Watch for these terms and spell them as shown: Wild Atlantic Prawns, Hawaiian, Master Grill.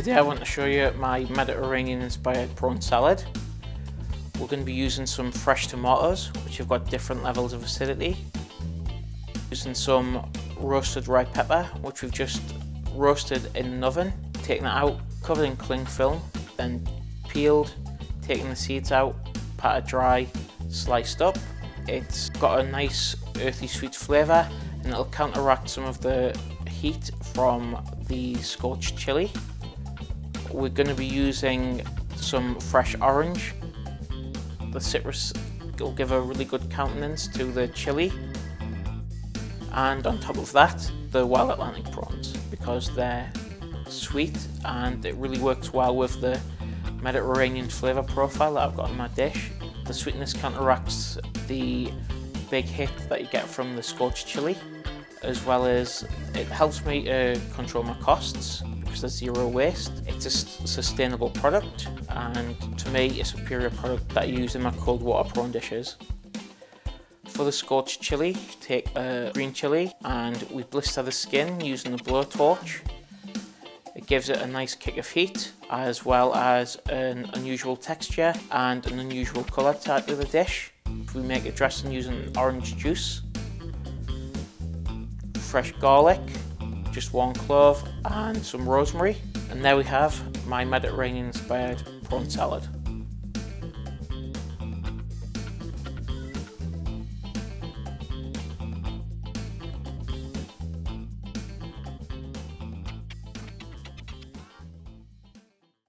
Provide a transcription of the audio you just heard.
Today I want to show you my Mediterranean inspired prawn salad. We're going to be using some fresh tomatoes which have got different levels of acidity. Using some roasted red pepper which we've just roasted in an oven. Taking that out, covered in cling film, then peeled, taking the seeds out, patted dry, sliced up. It's got a nice earthy sweet flavour and it'll counteract some of the heat from the scorched chilli. We're going to be using some fresh orange. The citrus will give a really good countenance to the chilli. And on top of that, the Wild Atlantic prawns, because they're sweet and it really works well with the Mediterranean flavour profile that I've got in my dish. The sweetness counteracts the big hit that you get from the scorched chilli, as well as it helps me to control my costs because there's zero waste. It's a sustainable product and to me a superior product that I use in my cold water prawn dishes. For the scorched chilli, take a green chilli and we blister the skin using a blowtorch. It gives it a nice kick of heat as well as an unusual texture and an unusual colour to the dish. We make a dressing using orange juice, fresh garlic, just one clove and some rosemary. And there we have my Mediterranean inspired prawn salad.